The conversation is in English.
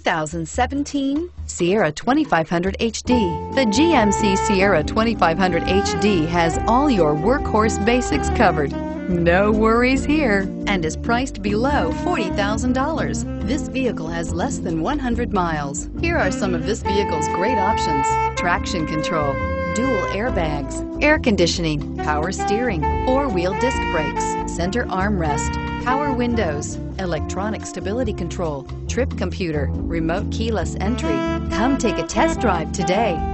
2017 Sierra 2500 HD. The GMC Sierra 2500 HD has all your workhorse basics covered. No worries here, and is priced below $40,000. This vehicle has less than 100 miles. Here are some of this vehicle's great options: traction control, dual airbags, air conditioning, power steering, four-wheel disc brakes, center armrest, power windows, electronic stability control, trip computer, remote keyless entry. Come take a test drive today.